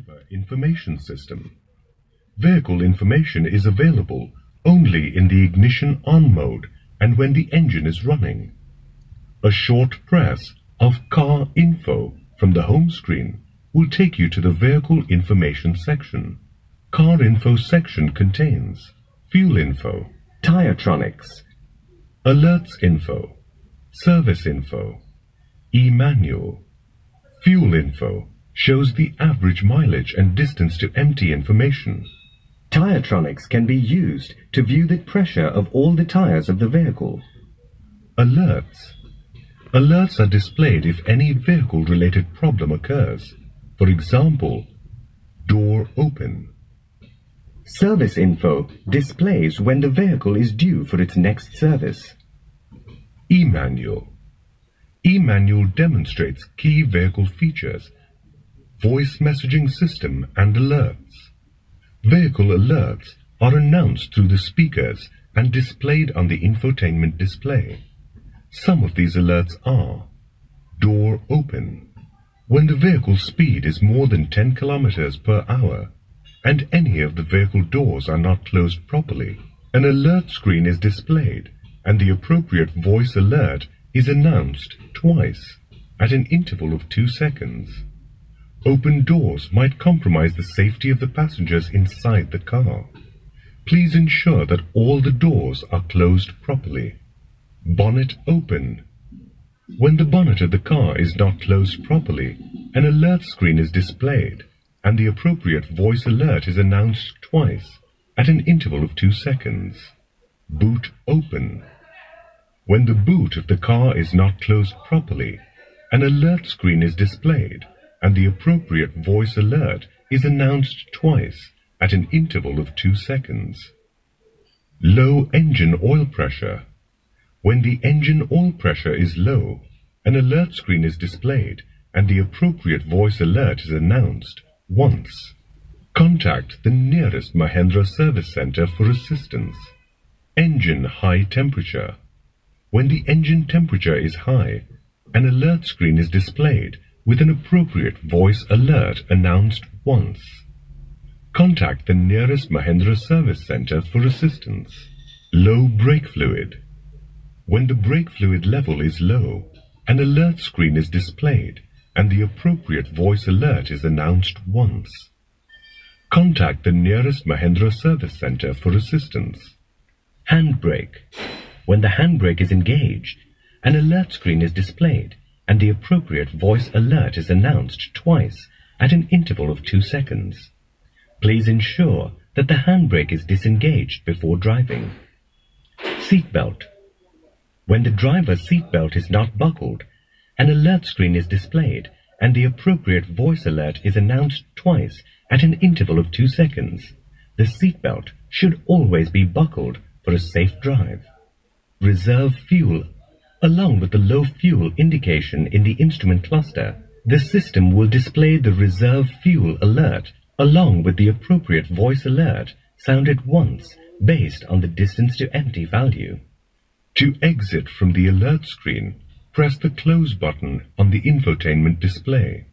driver information system. Vehicle information is available only in the ignition on mode and when the engine is running. A short press of Car Info from the home screen will take you to the Vehicle Information section. Car Info section contains Fuel Info, Tyretronics, Alerts Info, Service Info, E-Manual. Fuel Info shows the average mileage and distance to empty information. Tyretronics can be used to view the pressure of all the tires of the vehicle. Alerts. Alerts are displayed if any vehicle-related problem occurs. For example, door open. Service Info displays when the vehicle is due for its next service. E-Manual. E-Manual demonstrates key vehicle features, voice messaging system and alerts. Vehicle alerts are announced through the speakers and displayed on the infotainment display. Some of these alerts are door open, when the vehicle speed is more than 10 kilometers per hour and any of the vehicle doors are not closed properly. An alert screen is displayed and the appropriate voice alert is announced twice at an interval of 2 seconds. Open doors might compromise the safety of the passengers inside the car. Please ensure that all the doors are closed properly. Bonnet open. When the bonnet of the car is not closed properly, an alert screen is displayed and the appropriate voice alert is announced twice at an interval of 2 seconds. Boot open. When the boot of the car is not closed properly, an alert screen is displayed and the appropriate voice alert is announced twice at an interval of 2 seconds. Low engine oil pressure. When the engine oil pressure is low, an alert screen is displayed and the appropriate voice alert is announced once. Contact the nearest Mahindra service center for assistance. Engine high temperature. When the engine temperature is high, an alert screen is displayed with an appropriate voice alert announced once. Contact the nearest Mahindra service center for assistance. Low brake fluid. When the brake fluid level is low, an alert screen is displayed and the appropriate voice alert is announced once. Contact the nearest Mahindra service center for assistance. Handbrake. When the handbrake is engaged, an alert screen is displayed and the appropriate voice alert is announced twice at an interval of 2 seconds. Please ensure that the handbrake is disengaged before driving. Seatbelt. When the driver's seatbelt is not buckled, an alert screen is displayed and the appropriate voice alert is announced twice at an interval of 2 seconds. The seatbelt should always be buckled for a safe drive. Reserve fuel. Along with the low fuel indication in the instrument cluster, the system will display the reserve fuel alert along with the appropriate voice alert sounded once based on the distance to empty value. To exit from the alert screen, press the close button on the infotainment display.